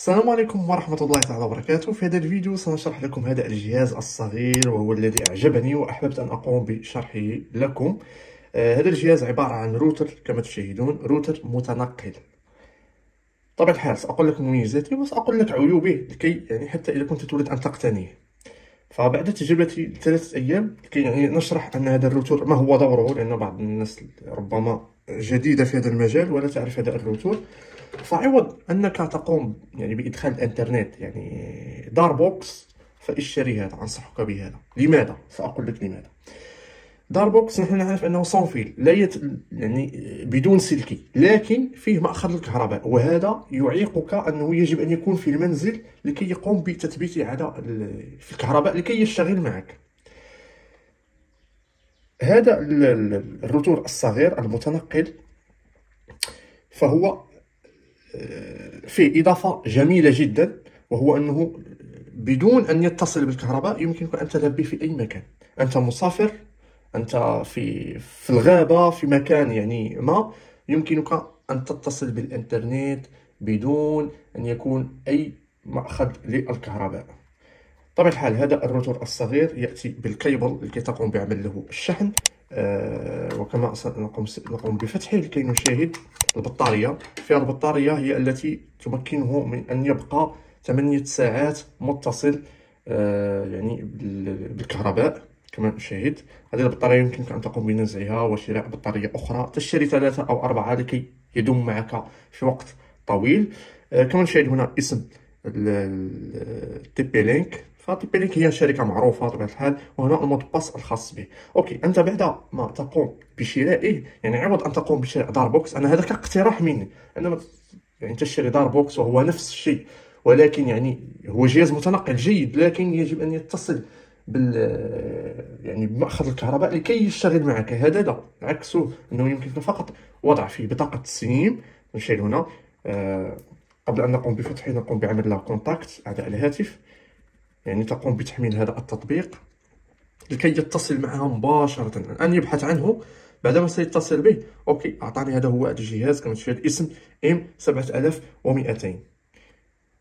السلام عليكم ورحمة الله تعالى وبركاته. في هذا الفيديو سنشرح لكم هذا الجهاز الصغير وهو الذي أعجبني وأحببت أن أقوم بشرحه لكم. هذا الجهاز عبارة عن روتر كما تشاهدون، روتر متنقل. طبعا الحال سأقول لك مميزاته وسأقول لك عيوبه لكي يعني حتى إذا كنت تريد أن تقتنيه. فبعد تجربتي ل3 أيام لكي يعني نشرح أن هذا الروتر ما هو دوره، لأن بعض الناس ربما جديدة في هذا المجال ولا تعرف هذا الروتر. فعوض انك تقوم يعني بادخال الانترنت يعني داربوكس، فاشتري هذا، انصحك بهذا. لماذا؟ ساقول لك لماذا. داربوكس نحن نعرف انه صون فيل، لا يعني بدون سلكي، لكن فيه مأخذ الكهرباء، وهذا يعيقك انه يجب ان يكون في المنزل لكي يقوم بتثبيته على في الكهرباء لكي يشتغل معك. هذا الروتور الصغير المتنقل فهو فيه إضافة جميلة جدا، وهو أنه بدون أن يتصل بالكهرباء يمكنك أن تذهب به في أي مكان. أنت مسافر، أنت في الغابة، في مكان يعني ما، يمكنك أن تتصل بالإنترنت بدون أن يكون أي مأخذ للكهرباء. طبعا الحال هذا الروتور الصغير يأتي بالكيبل لكي تقوم بعمل له الشحن، وكما نقوم بفتحه لكي نشاهد البطارية. البطارية هي التي تمكنه من أن يبقى 8 ساعات متصل يعني بالكهرباء كما نشاهد. هذه البطارية يمكنك أن تقوم بنزعها وشراء بطارية أخرى، تشتري 3 أو 4 لكي يدوم معك في وقت طويل. كما نشاهد هنا اسم TP-Link، فتي-بي-لينك هي شركة معروفة بطبيعة الحال، وهنا المود باس الخاص به. اوكي، انت بعد ما تقوم بشرائه، يعني عوض ان تقوم بشراء داربوكس، انا هذا كاقتراح مني، انما يعني تشتري داربوكس وهو نفس الشيء، ولكن يعني هو جهاز متنقل جيد، لكن يجب ان يتصل يعني بمأخذ الكهرباء لكي يشتغل معك. هذا لا، عكسه انه يمكنك فقط وضع فيه بطاقة السيم. نشيل هنا قبل ان نقوم بفتحه نقوم بعمل لا كونتاكت على الهاتف، يعني تقوم بتحميل هذا التطبيق لكي يتصل معها مباشرة، الآن يبحث عنه، بعدما سيتصل به. أوكي، أعطاني هذا هو الجهاز كما تشاهد، اسم M7200.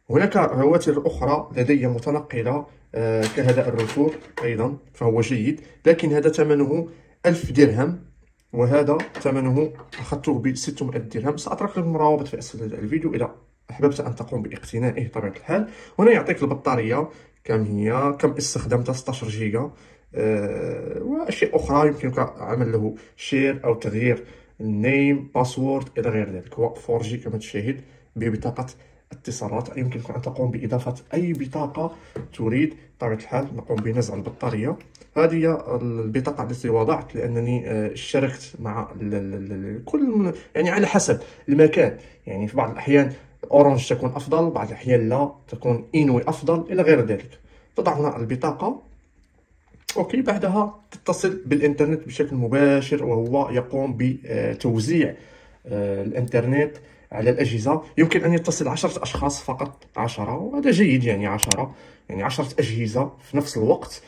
هناك رواتر أخرى لدي متنقلة كهذا الروتور أيضا، فهو جيد، لكن هذا ثمنه 1000 درهم، وهذا ثمنه أخذته ب 600 درهم. سأترك لكم روابط في أسفل هذا الفيديو إذا أحببت أن تقوم باقتنائه بطبيعة الحال. هنا يعطيك البطارية كم هي، كم استخدمتها، 16 جيجا، واشياء اخرى يمكنك عمل له شير او تغيير النيم، باسورد الى غير ذلك. هو 4G كما تشاهد، ببطاقة اتصالات، يمكنك ان تقوم باضافة اي بطاقة تريد. بطبيعة الحال نقوم بنزع البطارية، هذه هي البطاقة التي وضعت، لانني اشتركت مع كل يعني على حسب المكان، يعني في بعض الاحيان اورانج تكون افضل، بعض الاحيان لا، تكون انوي افضل الى غير ذلك. تضع هنا البطاقه، اوكي، بعدها تتصل بالانترنت بشكل مباشر، وهو يقوم بتوزيع الانترنت على الاجهزه. يمكن ان يتصل 10 اشخاص فقط، 10، وهذا جيد، يعني 10 يعني 10 اجهزه في نفس الوقت.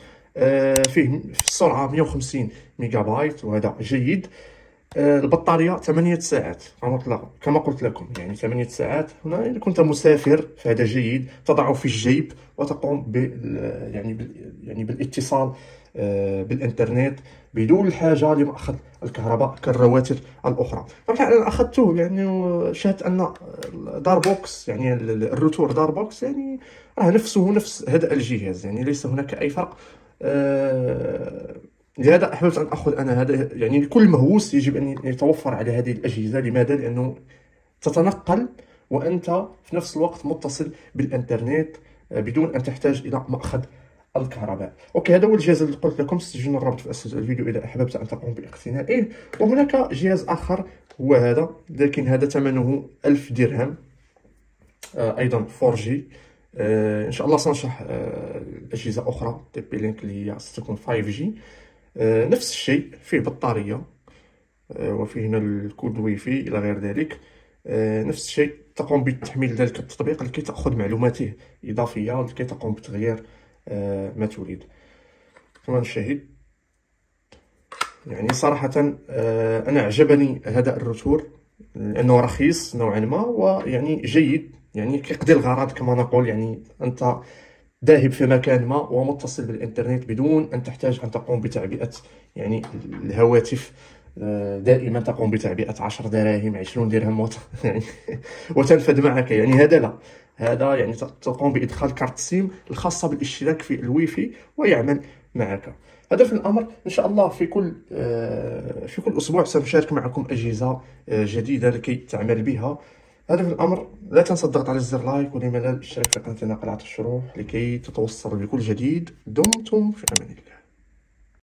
فيه في السرعه 150 ميجا بايت، وهذا جيد. البطارية 8 ساعات كما قلت لكم، يعني 8 ساعات. هنا إذا كنت مسافر فهذا جيد، تضعه في الجيب وتقوم يعني بالاتصال بالإنترنت بدون الحاجة لمأخذ الكهرباء كالرواتر الأخرى. أنا أخذته، يعني شاهدت أن داربوكس يعني الروتور داربوكس يعني راه نفسه نفس هذا الجهاز، يعني ليس هناك أي فرق. لهذا أحببت أن أخذ أنا هذا، يعني كل مهووس يجب أن يتوفر على هذه الأجهزة. لماذا؟ لأنه تتنقل وأنت في نفس الوقت متصل بالإنترنت بدون أن تحتاج إلى مأخذ الكهرباء. أوكي، هذا هو الجهاز اللي قلت لكم، سجلوا الرابط في أسفل الفيديو إذا أحببت أن تقوم باقتنائه. وهناك جهاز آخر هو هذا، لكن هذا ثمنه 1000 درهم، أيضا 4G. إن شاء الله سنشرح أجهزة أخرى TP-Link اللي هي ستكون 5G. نفس الشيء، فيه بطارية، وفيه هنا الكود ويفي إلى غير ذلك. نفس الشيء، تقوم بتحميل ذلك التطبيق لكي تأخذ معلوماته إضافية لكي تقوم بتغيير ما تريد كما نشاهد. يعني صراحة أنا أعجبني هذا الروتور لأنه رخيص نوعا ما، ويعني جيد يعني كيقضي الغرض كما نقول، يعني انت ذاهب في مكان ما ومتصل بالانترنت بدون ان تحتاج ان تقوم بتعبئه، يعني الهواتف دائما تقوم بتعبئه 10 دراهم 20 درهم يعني وتنفد معك. يعني هذا لا، هذا يعني تقوم بادخال كارت سيم الخاصه بالاشتراك في الواي فاي ويعمل معك. هدف الامر ان شاء الله في كل اسبوع سنشارك معكم اجهزه جديده لكي تعمل بها. هدف الامر لا تنسى الضغط على زر لايك والاشتراك في قناتنا قلعة الشروح لكي تتوصل بكل جديد. دمتم في امان الله.